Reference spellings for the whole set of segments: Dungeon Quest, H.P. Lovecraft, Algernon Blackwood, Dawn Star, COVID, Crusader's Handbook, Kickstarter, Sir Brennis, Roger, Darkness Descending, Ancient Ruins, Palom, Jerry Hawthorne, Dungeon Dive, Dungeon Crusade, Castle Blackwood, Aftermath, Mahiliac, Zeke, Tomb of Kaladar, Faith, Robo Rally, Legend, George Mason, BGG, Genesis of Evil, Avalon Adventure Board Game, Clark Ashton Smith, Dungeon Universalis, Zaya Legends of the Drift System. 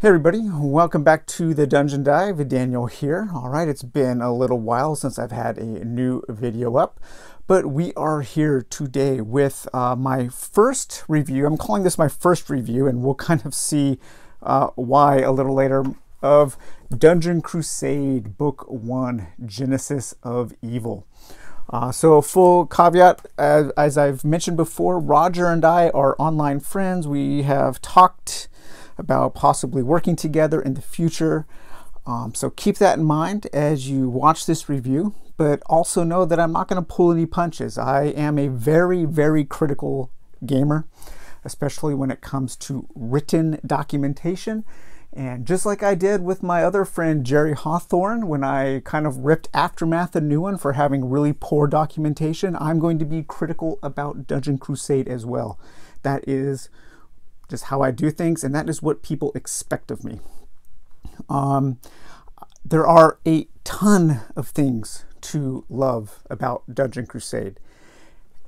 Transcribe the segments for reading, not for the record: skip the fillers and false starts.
Hey everybody, welcome back to the Dungeon Dive. Daniel here. All right, it's been a little while since I've had a new video up, but we are here today with my first review. I'm calling this my first review, and we'll kind of see why a little later, of Dungeon Crusade Book 1, Genesis of Evil. So full caveat, as I've mentioned before, Roger and I are online friends. We have talked about possibly working together in the future. So keep that in mind as you watch this review, but also know that I'm not gonna pull any punches. I am a very, very critical gamer, especially when it comes to written documentation. And just like I did with my other friend, Jerry Hawthorne, when I kind of ripped Aftermath a new one for having really poor documentation, I'm going to be critical about Dungeon Crusade as well. That is just how I do things, and that is what people expect of me. There are a ton of things to love about Dungeon Crusade,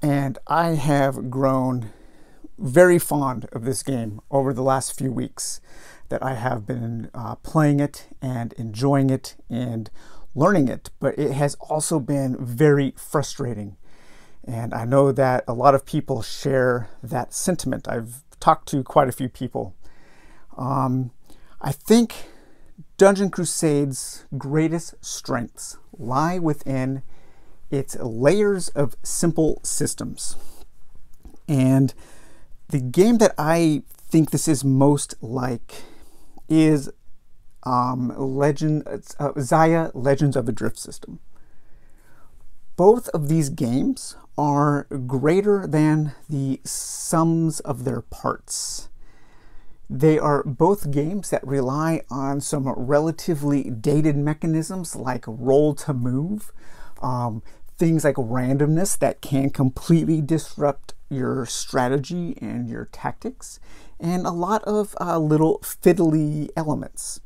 and I have grown very fond of this game over the last few weeks that I have been playing it and enjoying it and learning it, but it has also been very frustrating. And I know that a lot of people share that sentiment. I've talked to quite a few people. I think Dungeon Crusade's greatest strengths lie within its layers of simple systems. And the game that I think this is most like is Zaya Legends of the Drift System. Both of these games are greater than the sums of their parts. They are both games that rely on some relatively dated mechanisms like roll to move, things like randomness that can completely disrupt your strategy and your tactics, and a lot of little fiddly elements.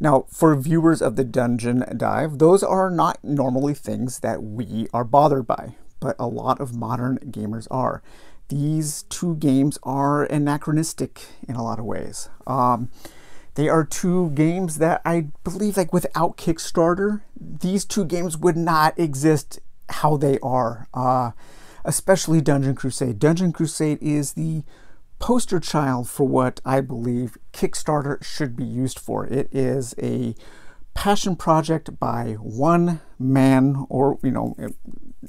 Now, for viewers of the Dungeon Dive, those are not normally things that we are bothered by, but a lot of modern gamers are. These two games are anachronistic in a lot of ways. They are two games that I believe, like, without Kickstarter, these two games would not exist how they are, especially Dungeon Crusade. Dungeon Crusade is the poster child for what I believe Kickstarter should be used for. It is a passion project by one man, or, you know, it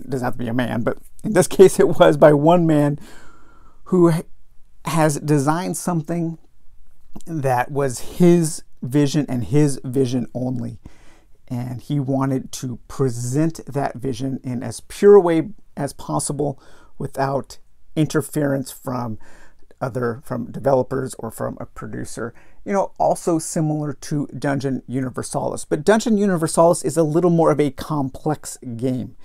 doesn't have to be a man, but in this case it was by one man who has designed something that was his vision and his vision only. And he wanted to present that vision in as pure a way as possible without interference from developers or from a producer. You know, also similar to Dungeon Universalis. But Dungeon Universalis is a little more of a complex game.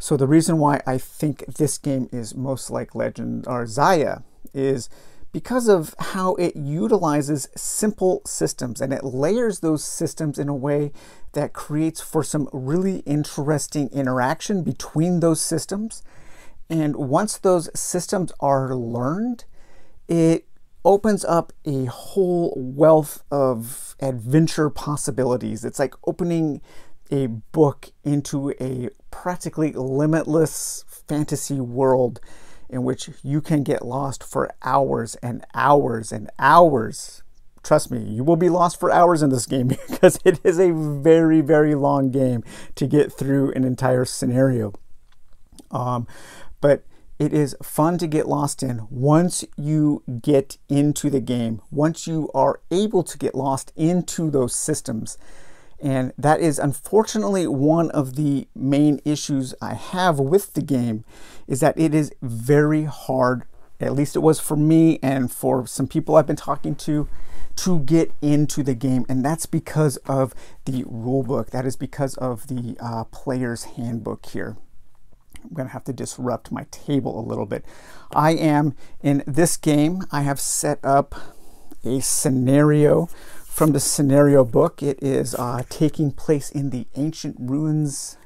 So the reason why I think this game is most like Legend or Zaya is because of how it utilizes simple systems, and it layers those systems in a way that creates for some really interesting interaction between those systems. And once those systems are learned, it opens up a whole wealth of adventure possibilities. It's like opening a book into a practically limitless fantasy world in which you can get lost for hours and hours and hours. Trust me, you will be lost for hours in this game because it is a very, very long game to get through an entire scenario. But it is fun to get lost in once you get into the game, once you are able to get lost into those systems. And that is unfortunately one of the main issues I have with the game, is that it is very hard, at least it was for me and for some people I've been talking to get into the game. And that's because of the rulebook. That is because of the player's handbook here. I'm gonna have to disrupt my table a little bit. I am, in this game, I have set up a scenario from the scenario book. It is taking place in the Ancient Ruins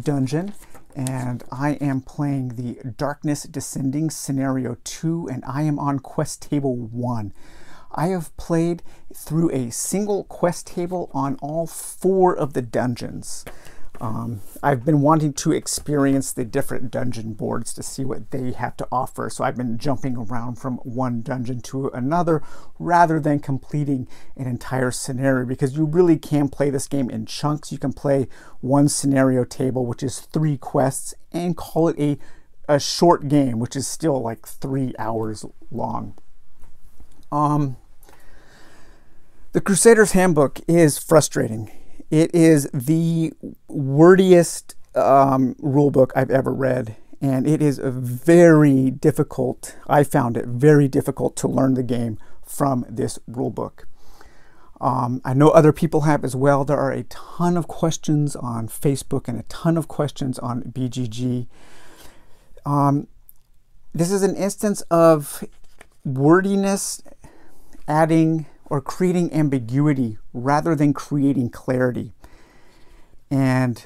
dungeon, and I am playing the Darkness Descending Scenario 2, and I am on Quest Table 1. I have played through a single quest table on all 4 of the dungeons. I've been wanting to experience the different dungeon boards to see what they have to offer, so I've been jumping around from one dungeon to another rather than completing an entire scenario, because you really can play this game in chunks. You can play one scenario table, which is 3 quests, and call it a short game, which is still like 3 hours long. The Crusader's Handbook is frustrating. It is the wordiest rulebook I've ever read, and it is very difficult. I found it very difficult to learn the game from this rulebook. I know other people have as well. There are a ton of questions on Facebook and a ton of questions on BGG. This is an instance of wordiness adding or creating ambiguity rather than creating clarity. And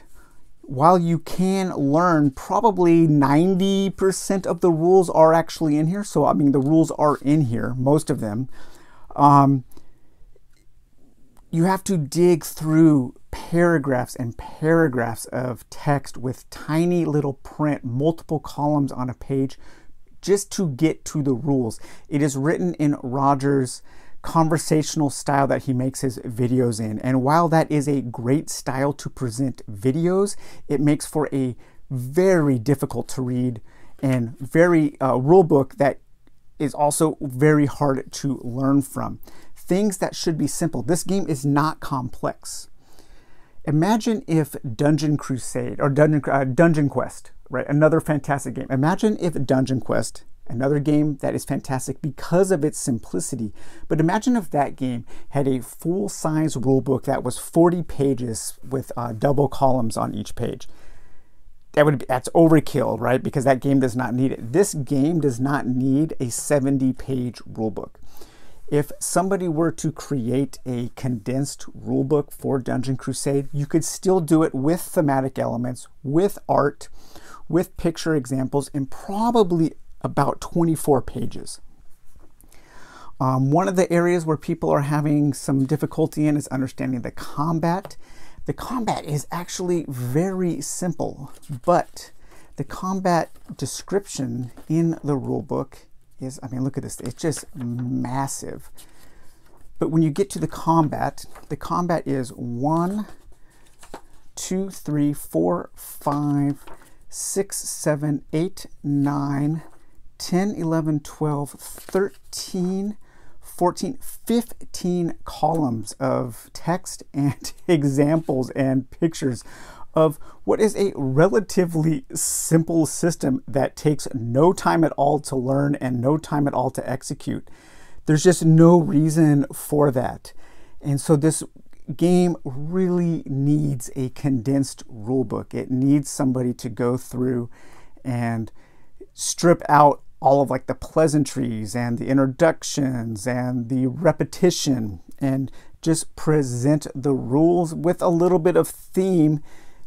while you can learn, probably 90% of the rules are actually in here. So, I mean, the rules are in here, most of them. You have to dig through paragraphs and paragraphs of text with tiny little print, multiple columns on a page, just to get to the rules. It is written in Roger's conversational style that he makes his videos in. And while that is a great style to present videos, it makes for a very difficult to read and very rule book that is also very hard to learn from. Things that should be simple. This game is not complex. Imagine if Dungeon Crusade or Dungeon Quest, right? Another fantastic game. Imagine if Dungeon Quest, another game that is fantastic because of its simplicity. But imagine if that game had a full-size rulebook that was 40 pages with double columns on each page. That's overkill, right? Because that game does not need it. This game does not need a 70-page rulebook. If somebody were to create a condensed rulebook for Dungeon Crusade, you could still do it with thematic elements, with art, with picture examples, and probably about 24 pages. One of the areas where people are having some difficulty in is understanding the combat. The combat is actually very simple, but the combat description in the rulebook is, I mean, look at this, it's just massive. But when you get to the combat is 1, 2, 3, 4, 5, 6, 7, 8, 9, 10, 11, 12, 13, 14, 15 columns of text and examples and pictures of what is a relatively simple system that takes no time at all to learn and no time at all to execute. There's just no reason for that. And so this game really needs a condensed rulebook. It needs somebody to go through and strip out all of like the pleasantries and the introductions and the repetition and just present the rules with a little bit of theme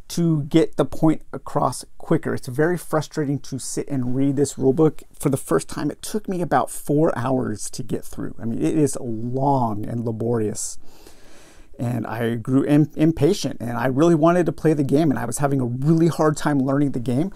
to get the point across quicker. It's very frustrating to sit and read this rulebook for the first time. It took me about 4 hours to get through. I mean, it is long and laborious. And I grew impatient and I really wanted to play the game, and I was having a really hard time learning the game.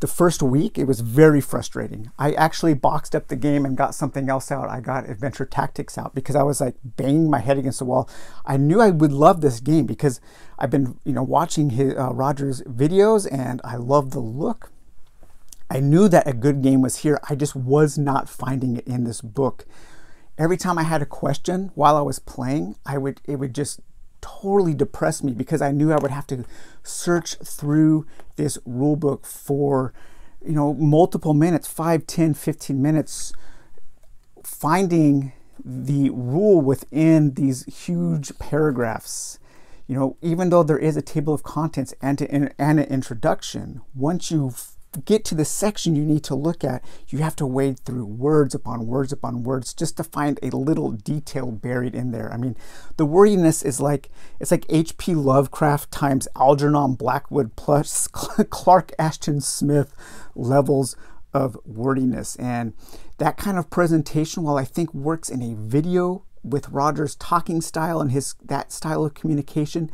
The first week, it was very frustrating. I actually boxed up the game and got something else out. I got Adventure Tactics out because I was like banging my head against the wall. I knew I would love this game because I've been, you know, watching his, Roger's videos, and I love the look. I knew that a good game was here. I just was not finding it in this book. Every time I had a question while I was playing, it would just totally depressed me because I knew I would have to search through this rulebook for, you know, multiple minutes, 5, 10, 15 minutes, finding the rule within these huge paragraphs. You know, even though there is a table of contents and an introduction, once you get to the section you need to look at, you have to wade through words upon words upon words just to find a little detail buried in there. I mean, the wordiness is like, it's like H.P. Lovecraft times Algernon Blackwood plus Clark Ashton Smith levels of wordiness. And That kind of presentation, while I think works in a video with Roger's talking style and his that style of communication,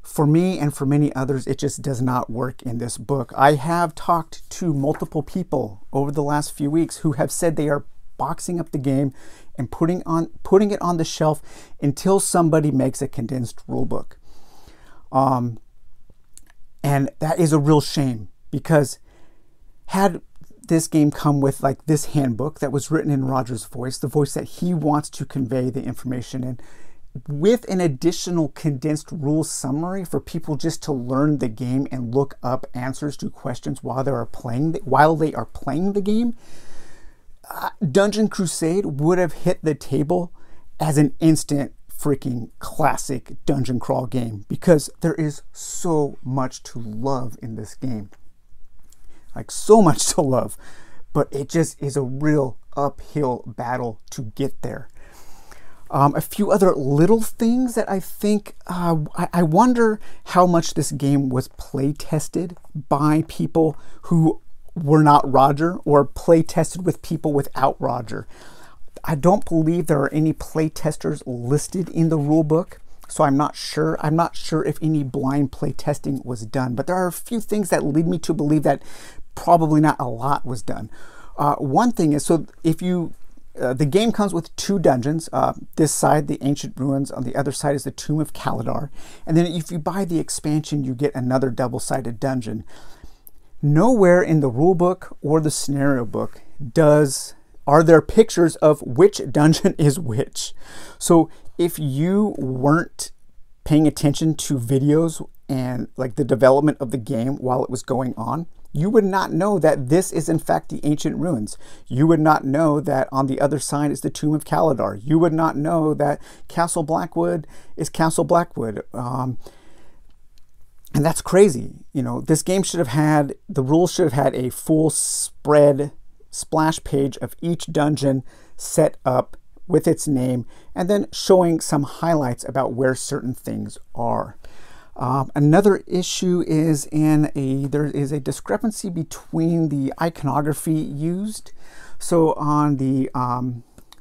for me and for many others, it just does not work in this book. I have talked to multiple people over the last few weeks who have said they are boxing up the game and putting it on the shelf until somebody makes a condensed rule book. And that is a real shame, because had this game come with like this handbook that was written in Roger's voice, the voice that he wants to convey the information in, with an additional condensed rule summary for people just to learn the game and look up answers to questions while they are playing the game, Dungeon Crusade would have hit the table as an instant freaking classic dungeon crawl game, because there is so much to love in this game. Like, so much to love, but it just is a real uphill battle to get there. A few other little things that I think, I wonder how much this game was play tested by people who were not Roger, or play tested with people without Roger. I don't believe there are any play testers listed in the rulebook, so I'm not sure. I'm not sure if any blind play testing was done, but there are a few things that lead me to believe that probably not a lot was done. One thing is, so if you, the game comes with two dungeons. This side, the Ancient Ruins, on the other side is the Tomb of Kaladar. And then if you buy the expansion, you get another double-sided dungeon. Nowhere in the rulebook or the scenario book are there pictures of which dungeon is which. So if you weren't paying attention to videos and like the development of the game while it was going on, you would not know that this is in fact the Ancient Ruins. You would not know that on the other side is the Tomb of Kaladar. You would not know that Castle Blackwood is Castle Blackwood. And that's crazy. You know, this game should have had, the rules should have had a full spread splash page of each dungeon set up with its name, and then showing some highlights about where certain things are. Another issue is there is a discrepancy between the iconography used. So on the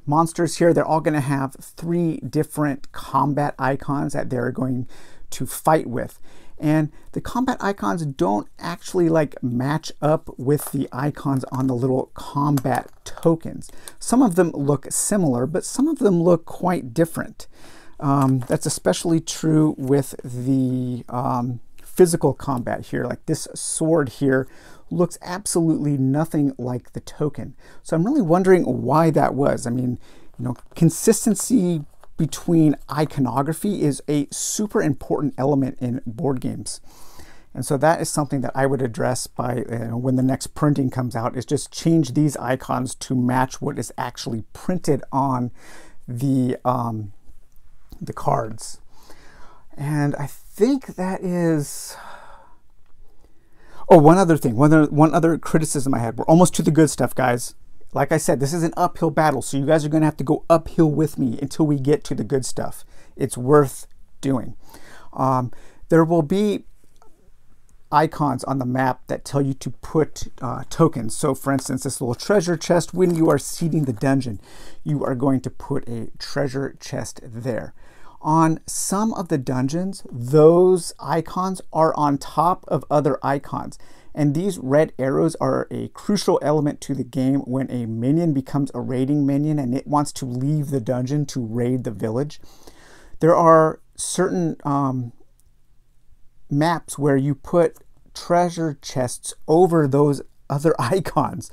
monsters here, they're all going to have three different combat icons that they're going to fight with. And the combat icons don't actually like match up with the icons on the little combat tokens. Some of them look similar, but some of them look quite different. That's especially true with the physical combat here. Like this sword here looks absolutely nothing like the token. So I'm really wondering why that was. I mean, you know, consistency between iconography is a super important element in board games. And so that is something that I would address by when the next printing comes out, is just change these icons to match what is actually printed on the cards. And I think that is... Oh, one other thing, one other criticism I had. We're almost to the good stuff, guys. Like I said, this is an uphill battle, so you guys are going to have to go uphill with me until we get to the good stuff. It's worth doing. There will be icons on the map that tell you to put tokens. So for instance, this little treasure chest, when you are seeding the dungeon, you are going to put a treasure chest there. On some of the dungeons, those icons are on top of other icons. And these red arrows are a crucial element to the game when a minion becomes a raiding minion and it wants to leave the dungeon to raid the village. There are certain maps where you put treasure chests over those other icons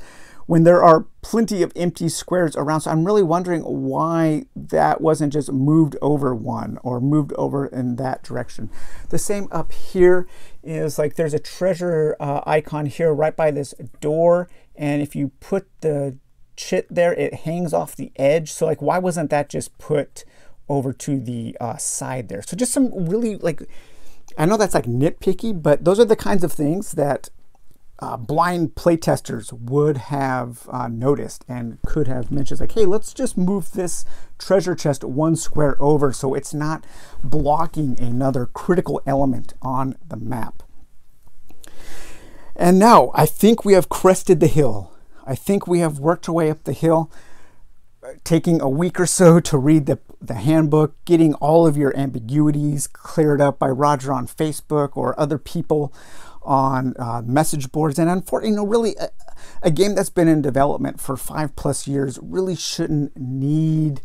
when there are plenty of empty squares around. So I'm really wondering why that wasn't just moved over one or moved over in that direction. The same up here is like there's a treasure icon here right by this door. And if you put the chit there, it hangs off the edge. So like, why wasn't that just put over to the side there? So just some really like, I know that's like nitpicky, but those are the kinds of things that blind playtesters would have noticed and could have mentioned, like, hey, let's just move this treasure chest one square over so it's not blocking another critical element on the map. And now I think we have crested the hill. I think we have worked our way up the hill, taking a week or so to read the handbook, getting all of your ambiguities cleared up by Roger on Facebook or other people on message boards. And unfortunately, you know, really a game that's been in development for 5+ years really shouldn't need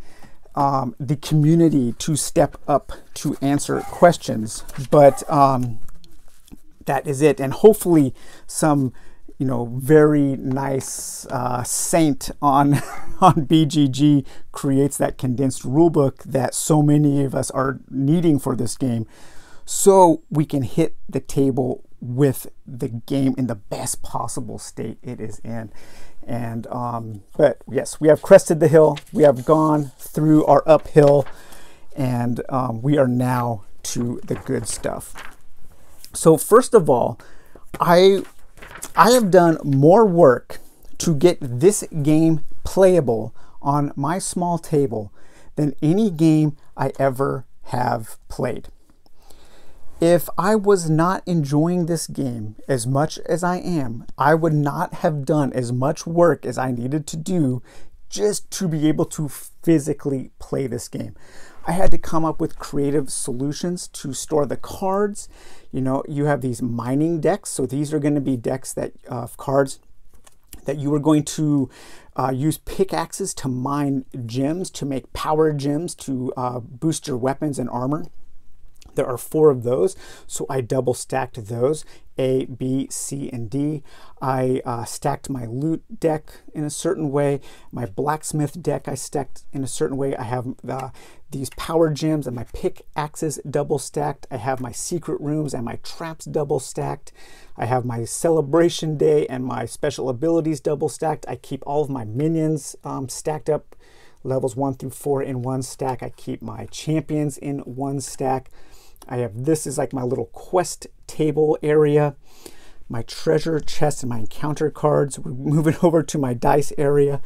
the community to step up to answer questions. But that is it. And hopefully some, you know, very nice saint on BGG creates that condensed rulebook that so many of us are needing for this game, so we can hit the table with the game in the best possible state it is in. And but yes, we have crested the hill, we have gone through our uphill, and we are now to the good stuff. So first of all, I have done more work to get this game playable on my small table than any game I ever have played. If I was not enjoying this game as much as I am, I would not have done as much work as I needed to do just to be able to physically play this game. I had to come up with creative solutions to store the cards. You know, you have these mining decks. So these are going to be decks that of cards that you are going to use pickaxes to mine gems, to make power gems, to boost your weapons and armor. There are 4 of those, so I double stacked those, A, B, C, and D. I stacked my loot deck in a certain way. My blacksmith deck I stacked in a certain way. I have these power gems and my pickaxes double stacked. I have my secret rooms and my traps double stacked. I have my celebration day and my special abilities double stacked. I keep all of my minions stacked up, levels 1 through 4 in one stack. I keep my champions in one stack. I have, this is like my little quest table area, my treasure chest and my encounter cards. We're moving over to my dice area.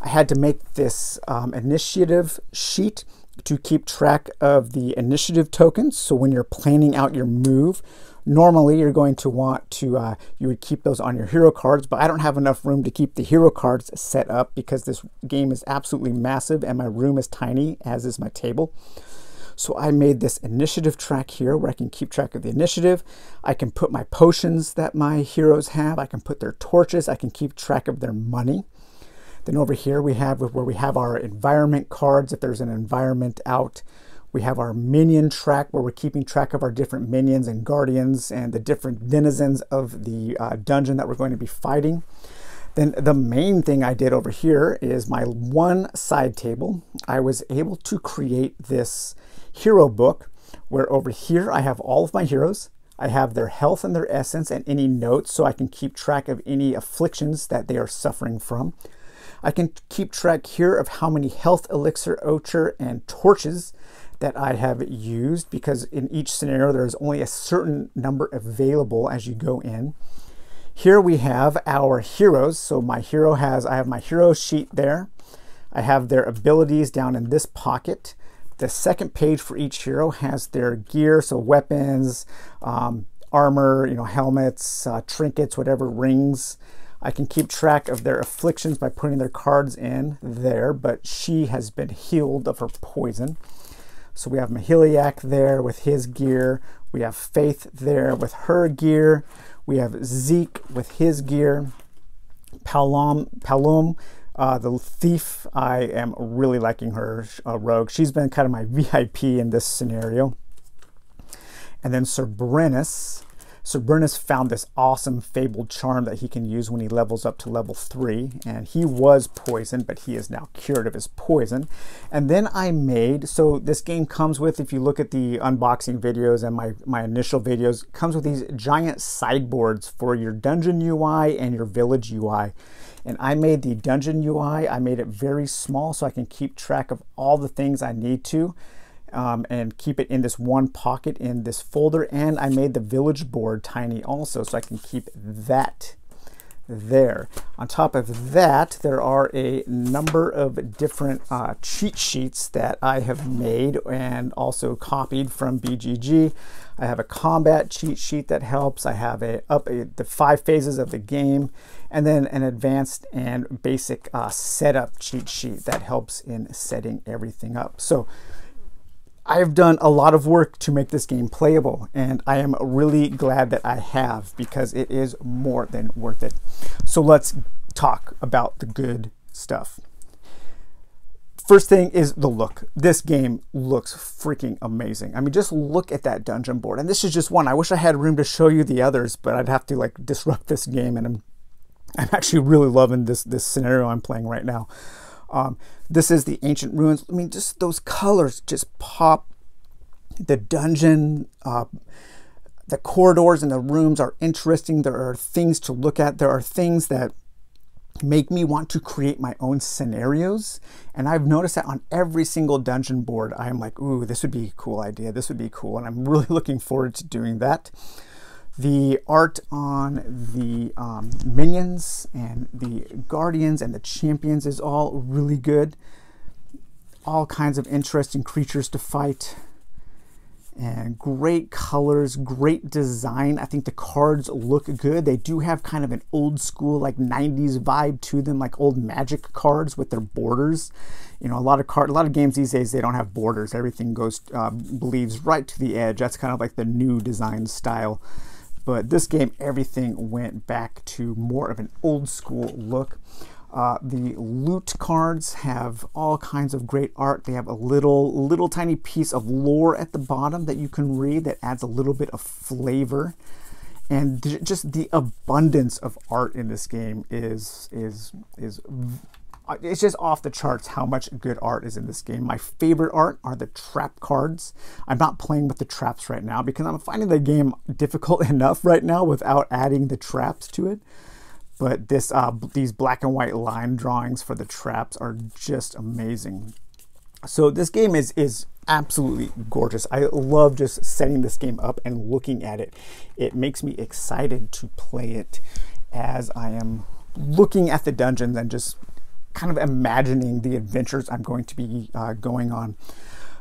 I had to make this initiative sheet to keep track of the initiative tokens. So when you're planning out your move, normally you're going to want to, you would keep those on your hero cards, but I don't have enough room to keep the hero cards set up because this game is absolutely massive and my room is tiny, as is my table. So I made this initiative track here where I can keep track of the initiative. I can put my potions that my heroes have. I can put their torches. I can keep track of their money. Then over here we have where we have our environment cards. If there's an environment out, we have our minion track where we're keeping track of our different minions and guardians and the different denizens of the dungeon that we're going to be fighting. Then the main thing I did over here is my one side table. I was able to create this hero book where over here I have all of my heroes. I have their health and their essence and any notes, so I can keep track of any afflictions that they are suffering from. I can keep track here of how many health, elixir, ochre, and torches that I have used, because in each scenario there is only a certain number available as you go in. Here we have our heroes. So my hero has, I have my hero sheet there. I have their abilities down in this pocket. The second page for each hero has their gear, so weapons, armor, you know, helmets, trinkets, whatever, rings. I can keep track of their afflictions by putting their cards in there, but she has been healed of her poison. So we have Mahiliac there with his gear. We have Faith there with her gear. We have Zeke with his gear. Palom, the thief, I am really liking her rogue. She's been kind of my VIP in this scenario. And then Sir Brennis. Sir Brennis found this awesome fabled charm that he can use when he levels up to level 3. And he was poisoned, but he is now cured of his poison. And then I made, so this game comes with, if you look at the unboxing videos and my initial videos, comes with these giant sideboards for your dungeon UI and your village UI. And I made the dungeon UI, I made it very small so I can keep track of all the things I need to. And keep it in this one pocket in this folder. And I made the village board tiny also, so I can keep that there. On top of that, there are a number of different cheat sheets that I have made and also copied from BGG. I have a combat cheat sheet that helps. I have the 5 phases of the game, and then an advanced and basic setup cheat sheet that helps in setting everything up. So I've done a lot of work to make this game playable, and I am really glad that I have, because it is more than worth it. So let's talk about the good stuff. First thing is the look. This game looks freaking amazing. I mean, just look at that dungeon board. And this is just one. I wish I had room to show you the others, but I'd have to like disrupt this game, and I'm actually really loving this scenario I'm playing right now. This is the Ancient Ruins. I mean, just those colors just pop. The dungeon, the corridors and the rooms are interesting. There are things to look at. There are things that make me want to create my own scenarios. And I've noticed that on every single dungeon board, I'm like, ooh, this would be a cool idea. This would be cool. And I'm really looking forward to doing that. The art on the minions and the guardians and the champions is all really good. All kinds of interesting creatures to fight. And great colors, great design. I think the cards look good. They do have kind of an old school, like 90s vibe to them, like old Magic cards with their borders. You know, a lot of games these days, they don't have borders. Everything goes, bleeds right to the edge. That's kind of like the new design style. But this game, everything went back to more of an old school look. The loot cards have all kinds of great art. They have a little tiny piece of lore at the bottom that you can read that adds a little bit of flavor. And just the abundance of art in this game it's just off the charts how much good art is in this game. My favorite art are the trap cards. I'm not playing with the traps right now because I'm finding the game difficult enough right now without adding the traps to it. But these black and white line drawings for the traps are just amazing. So this game is absolutely gorgeous. I love just setting this game up and looking at it. It makes me excited to play it as I am looking at the dungeons and just kind of imagining the adventures I'm going to be going on.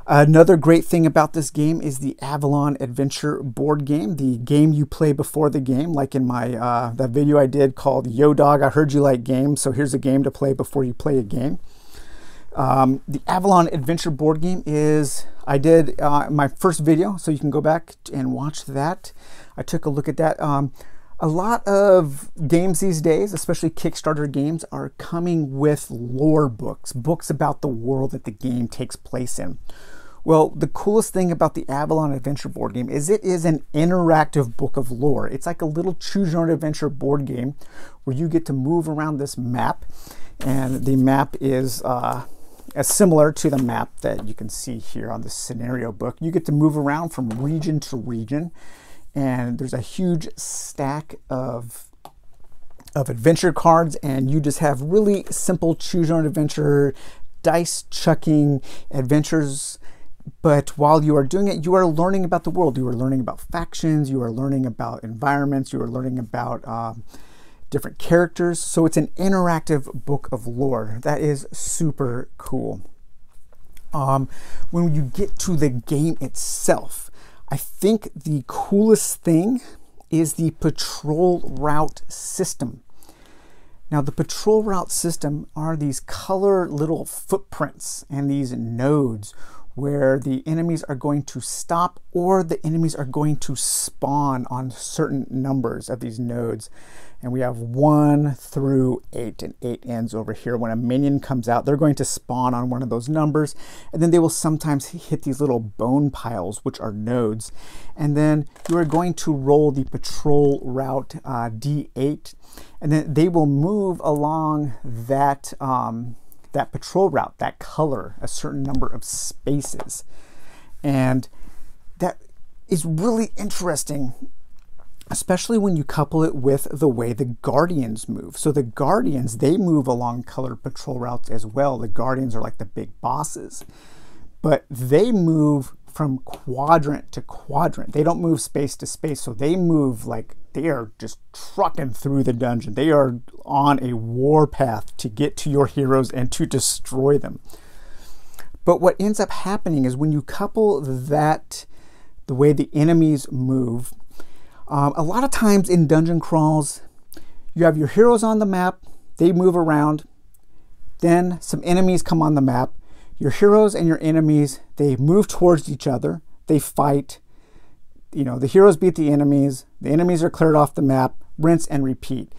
Another great thing about this game is the Avalon Adventure Board Game, the game you play before the game, like in my that video I did called Yo Dog, I Heard You Like Games, so here's a game to play before you play a game. The Avalon Adventure Board Game is, I did my first video, so you can go back and watch that. I took a look at that. A lot of games these days, especially Kickstarter games, are coming with lore books, books about the world that the game takes place in. Well, the coolest thing about the Avalon Adventure Board Game is it is an interactive book of lore. It's like a little choose-your-own-adventure board game where you get to move around this map, and the map is similar to the map that you can see here on the scenario book. You get to move around from region to region, and there's a huge stack of adventure cards, and you just have really simple choose-your-own-adventure, dice-chucking adventures. But while you are doing it, you are learning about the world. You are learning about factions. You are learning about environments. You are learning about different characters. So it's an interactive book of lore. That is super cool. When you get to the game itself, I think the coolest thing is the patrol route system. Now, the patrol route system are these color little footprints and these nodes where the enemies are going to stop, or the enemies are going to spawn on certain numbers of these nodes. And we have 1 through 8, and 8 ends over here. When a minion comes out, they're going to spawn on one of those numbers, and then they will sometimes hit these little bone piles, which are nodes. And then you are going to roll the patrol route D8, and then they will move along that that patrol route, that color, a certain number of spaces. And that is really interesting, especially when you couple it with the way the guardians move. So the guardians, they move along colored patrol routes as well. The guardians are like the big bosses, but they move from quadrant to quadrant. They don't move space to space, so they move like they are just trucking through the dungeon. They are on a warpath to get to your heroes and to destroy them. But what ends up happening is when you couple that, the way the enemies move, a lot of times in dungeon crawls, you have your heroes on the map, they move around, then some enemies come on the map. Your heroes and your enemies, they move towards each other, they fight, you know, the heroes beat the enemies are cleared off the map, rinse and repeat.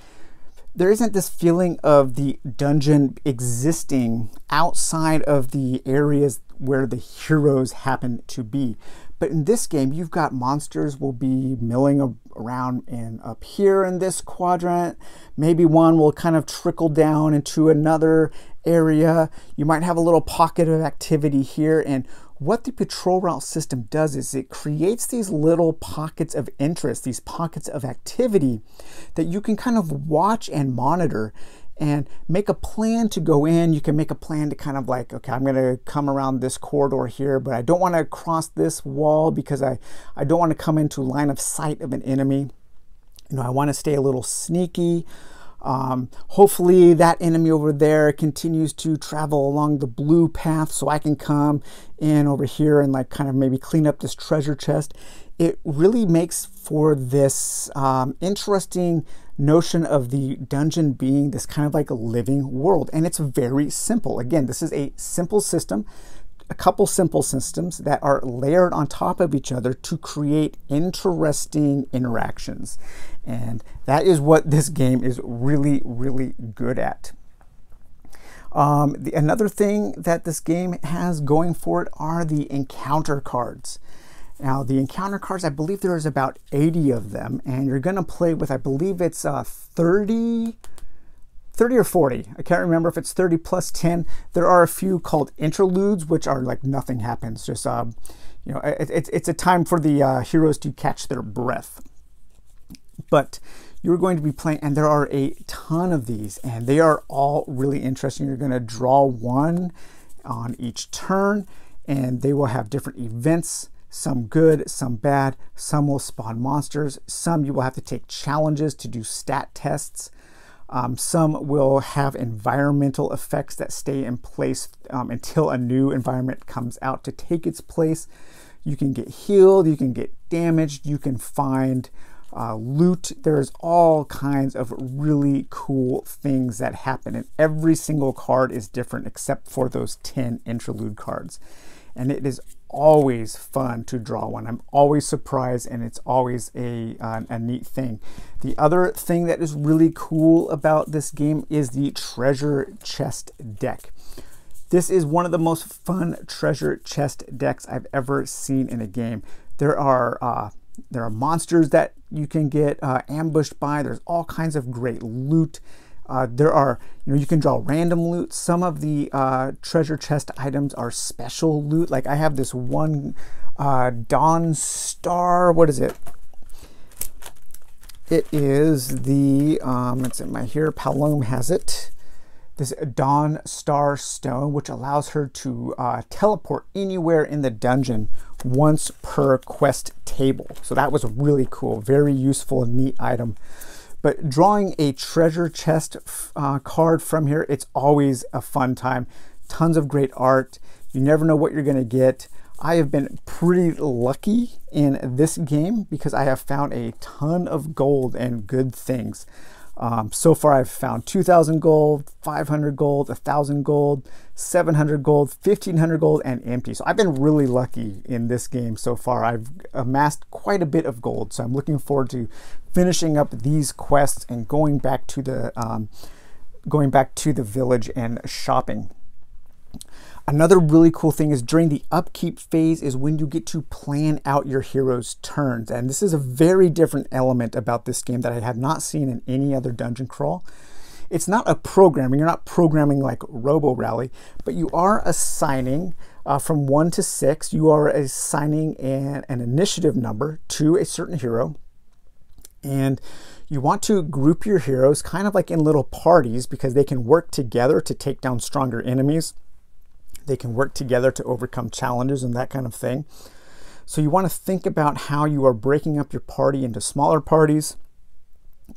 There isn't this feeling of the dungeon existing outside of the areas where the heroes happen to be. But in this game, you've got monsters will be milling around and up here in this quadrant. Maybe one will kind of trickle down into another area. You might have a little pocket of activity here. And what the patrol route system does is it creates these little pockets of interest, these pockets of activity that you can kind of watch and monitor and make a plan to go in. You can make a plan to kind of like, okay, I'm going to come around this corridor here, but I don't want to cross this wall because I don't want to come into line of sight of an enemy. You know, I want to stay a little sneaky. Hopefully that enemy over there continues to travel along the blue path so I can come in over here and like kind of maybe clean up this treasure chest. It really makes for this interesting notion of the dungeon being this kind of like a living world, and it's very simple. Again, this is a simple system, a couple simple systems that are layered on top of each other to create interesting interactions, and that is what this game is really, really good at. Another thing that this game has going for it are the encounter cards. Now the encounter cards, I believe there is about 80 of them, and you're going to play with, I believe it's 30 or 40. I can't remember if it's 30 plus 10. There are a few called interludes, which are like nothing happens. Just, you know, it's a time for the heroes to catch their breath. But you're going to be playing, and there are a ton of these, and they are all really interesting. You're going to draw one on each turn, and they will have different events. Some good, some bad, some will spawn monsters, some you will have to take challenges to do stat tests, some will have environmental effects that stay in place until a new environment comes out to take its place. You can get healed, you can get damaged, you can find loot. There's all kinds of really cool things that happen, and every single card is different except for those 10 interlude cards. And it is always fun to draw one. I'm always surprised, and it's always a neat thing. The other thing that is really cool about this game is the treasure chest deck. This is one of the most fun treasure chest decks I've ever seen in a game. There are monsters that you can get ambushed by. There's all kinds of great loot. There are, you know, you can draw random loot. Some of the treasure chest items are special loot. Like I have this one Dawn Star. What is it? It is the, it's in my here, Palom has it. This Dawn Star stone, which allows her to teleport anywhere in the dungeon once per quest table. So that was really cool, very useful and neat item. But drawing a treasure chest card from here, it's always a fun time. Tons of great art. You never know what you're gonna get. I have been pretty lucky in this game because I have found a ton of gold and good things. So far I've found 2,000 gold, 500 gold, 1,000 gold, 700 gold, 1,500 gold, and empty. So I've been really lucky in this game so far. I've amassed quite a bit of gold, so I'm looking forward to finishing up these quests and going back to the village and shopping. Another really cool thing is during the upkeep phase is when you get to plan out your hero's turns. And this is a very different element about this game that I have not seen in any other dungeon crawl. It's not a programming, you're not programming like Robo Rally, but you are assigning from 1 to 6, you are assigning an initiative number to a certain hero. And you want to group your heroes kind of like in little parties because they can work together to take down stronger enemies. They can work together to overcome challenges and that kind of thing. So you want to think about how you are breaking up your party into smaller parties.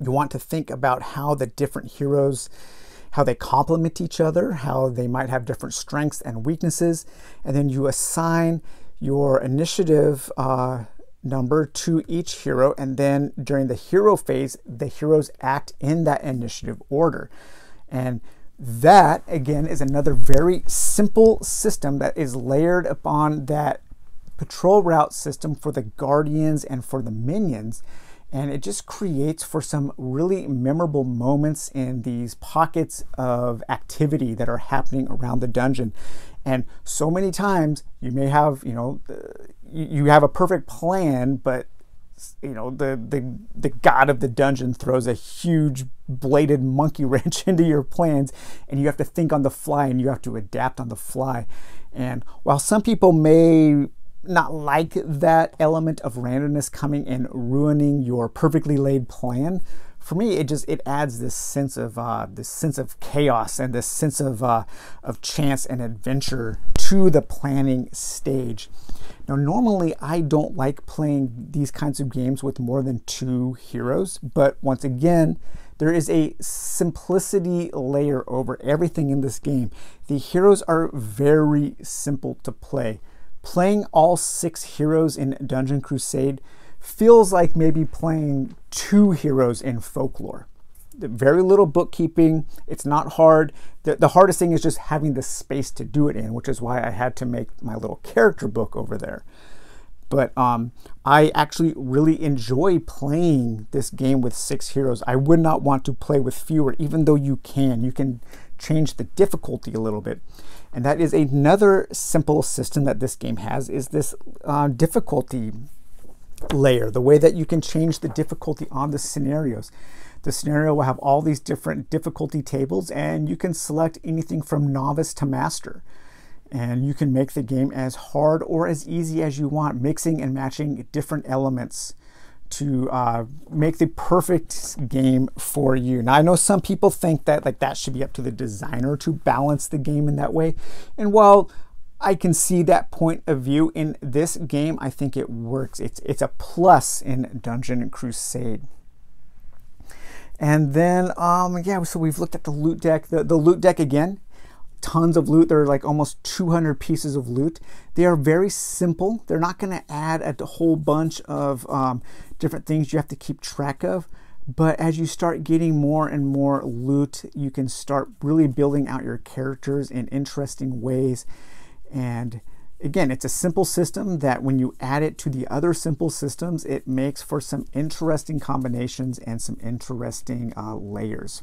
You want to think about how the different heroes, how they complement each other, how they might have different strengths and weaknesses, and then you assign your initiative number to each hero, and then during the hero phase, the heroes act in that initiative order. And that, again, is another very simple system that is layered upon that patrol route system for the guardians and for the minions. And it just creates for some really memorable moments in these pockets of activity that are happening around the dungeon. And so many times you may have, you know, you have a perfect plan, but, you know, the god of the dungeon throws a huge bladed monkey wrench into your plans, and you have to think on the fly and you have to adapt on the fly. And while some people may not like that element of randomness coming and ruining your perfectly laid plan, for me, it adds this sense of chaos and this sense of chance and adventure to the planning stage. Now, normally I don't like playing these kinds of games with more than two heroes, but once again, there is a simplicity layer over everything in this game. The heroes are very simple to play. Playing all 6 heroes in Dungeon Crusade feels like maybe playing 2 heroes in Folklore. Very little bookkeeping, it's not hard. The hardest thing is just having the space to do it in, which is why I had to make my little character book over there. But I actually really enjoy playing this game with 6 heroes. I would not want to play with fewer, even though you can change the difficulty a little bit. And that is another simple system that this game has, is this difficulty layer, the way that you can change the difficulty on the scenarios. The scenario will have all these different difficulty tables, and you can select anything from novice to master. And you can make the game as hard or as easy as you want, mixing and matching different elements to make the perfect game for you. Now, I know some people think that that should be up to the designer to balance the game in that way. And while I can see that point of view, in this game, I think it works. It's a plus in Dungeon Crusade. And then, yeah, so we've looked at the loot deck. The loot deck, again, tons of loot. There are like almost 200 pieces of loot. They are very simple. They're not going to add a whole bunch of different things you have to keep track of. But as you start getting more and more loot, you can start really building out your characters in interesting ways. And again, it's a simple system that when you add it to the other simple systems, it makes for some interesting combinations and some interesting layers.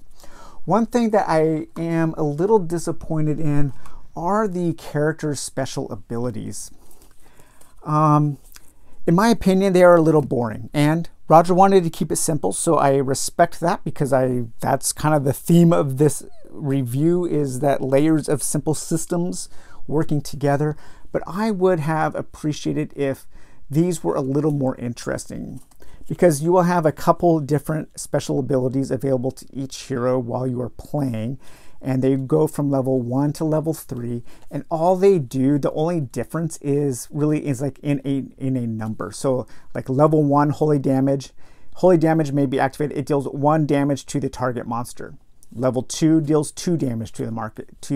One thing that I am a little disappointed in are the characters' special abilities. In my opinion, they are a little boring, and Roger wanted to keep it simple, so I respect that, because that's kind of the theme of this review, is that layers of simple systems working together. But I would have appreciated if these were a little more interesting, because you will have a couple different special abilities available to each hero while you are playing, and they go from level 1 to level 3, and all they do, the only difference is really like in a number. So like level 1 holy damage may be activated. It deals 1 damage to the target monster. Level 2 deals 2 damage to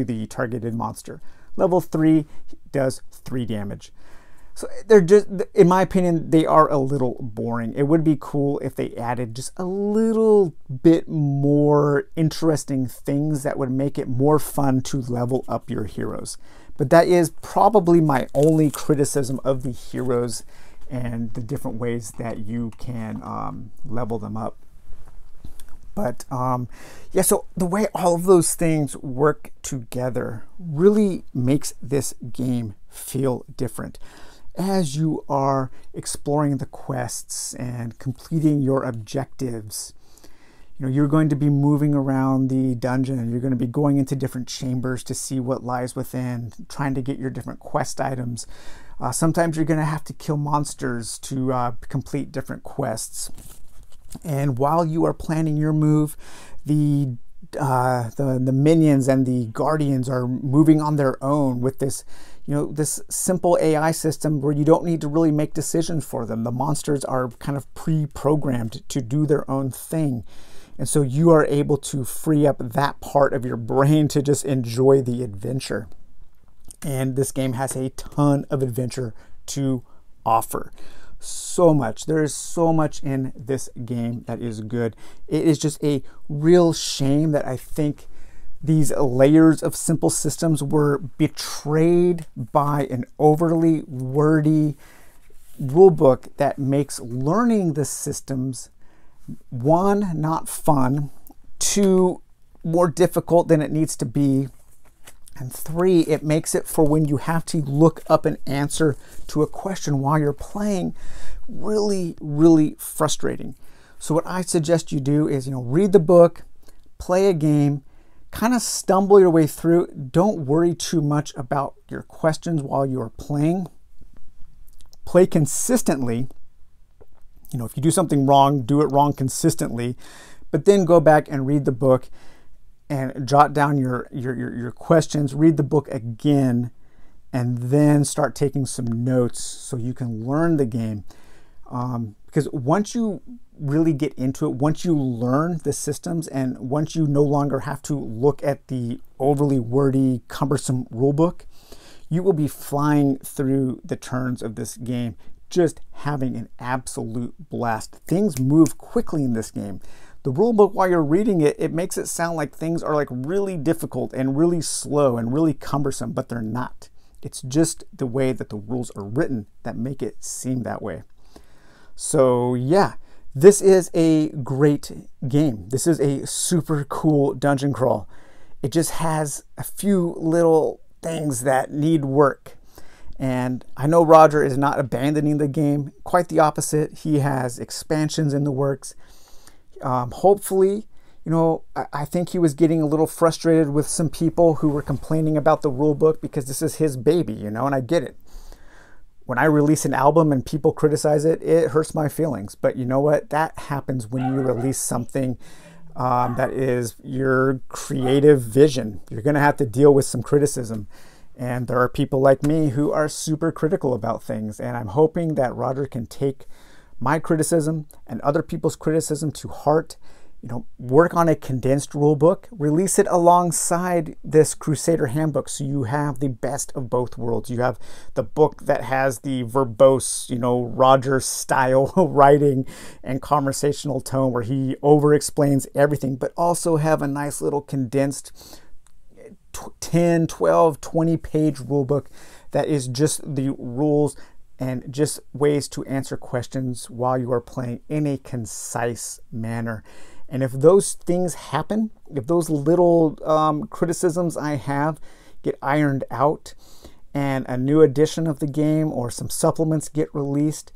the targeted monster. Level 3 does 3 damage. So they're just, in my opinion, they are a little boring. It would be cool if they added just a little bit more interesting things that would make it more fun to level up your heroes. But that is probably my only criticism of the heroes and the different ways that you can level them up. But yeah, so the way all of those things work together really makes this game feel different. As you are exploring the quests and completing your objectives, you know, you're going to be moving around the dungeon, and you're going to be going into different chambers to see what lies within, trying to get your different quest items. Sometimes you're going to have to kill monsters to complete different quests. And while you are planning your move, the minions and the guardians are moving on their own with this you know, this simple AI system where you don't need to really make decisions for them. The monsters are kind of pre-programmed to do their own thing. And so you are able to free up that part of your brain to just enjoy the adventure. And this game has a ton of adventure to offer. So much. There is so much in this game that is good. It is just a real shame that I think these layers of simple systems were betrayed by an overly wordy rulebook that makes learning the systems, one, not fun, two, more difficult than it needs to be, and three, it makes it for when you have to look up an answer to a question while you're playing really, really frustrating. So what I suggest you do is, you know, read the book, play a game, kind of stumble your way through. Don't worry too much about your questions while you're playing. Play consistently. You know, if you do something wrong, do it wrong consistently, but then go back and read the book and jot down your questions, read the book again, and then start taking some notes so you can learn the game. Because once you really get into it, once you learn the systems, and once you no longer have to look at the overly wordy, cumbersome rule book, you will be flying through the turns of this game, just having an absolute blast. Things move quickly in this game. The rule book, while you're reading it, it makes it sound like things are like really difficult and really slow and really cumbersome, but they're not. It's just the way that the rules are written that make it seem that way. So yeah, this is a great game. This is a super cool dungeon crawl. It just has a few little things that need work. And I know Roger is not abandoning the game, quite the opposite. He has expansions in the works. Hopefully, you know, I think he was getting a little frustrated with some people who were complaining about the rule book because this is his baby, you know, and I get it. When I release an album and people criticize it, it hurts my feelings. But you know what? That happens when you release something that is your creative vision. You're going to have to deal with some criticism. And there are people like me who are super critical about things. And I'm hoping that Roger can take my criticism and other people's criticism to heart. You know, work on a condensed rule book, release it alongside this Crusader Handbook so you have the best of both worlds. You have the book that has the verbose, you know, Roger style writing and conversational tone where he over explains everything, but also have a nice little condensed 10, 12, 20 page rule book that is just the rules and just ways to answer questions while you are playing in a concise manner. And if those things happen, if those little criticisms I have get ironed out and a new edition of the game or some supplements get released,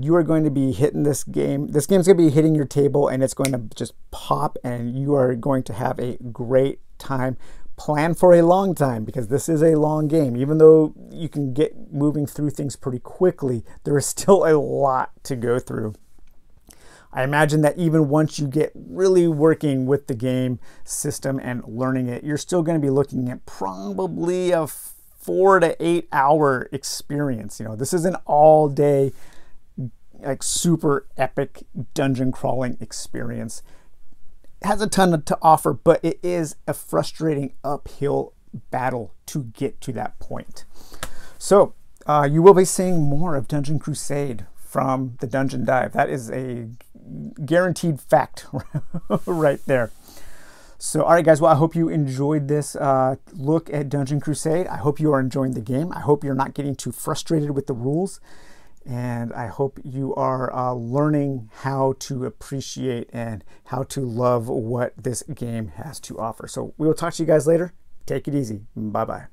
you are going to be hitting this game. This game's gonna be hitting your table and it's going to just pop and you are going to have a great time. Plan for a long time because this is a long game. Even though you can get moving through things pretty quickly, there is still a lot to go through. I imagine that even once you get really working with the game system and learning it, you're still going to be looking at probably a 4 to 8 hour experience. You know, this is an all day, like super epic dungeon crawling experience. It has a ton to offer, but it is a frustrating uphill battle to get to that point. So you will be seeing more of Dungeon Crusade from the Dungeon Dive. That is a guaranteed fact right there. So, all right, guys. Well, I hope you enjoyed this look at Dungeon Crusade. I hope you are enjoying the game. I hope you're not getting too frustrated with the rules. And I hope you are learning how to appreciate and how to love what this game has to offer. So, we will talk to you guys later. Take it easy. Bye-bye.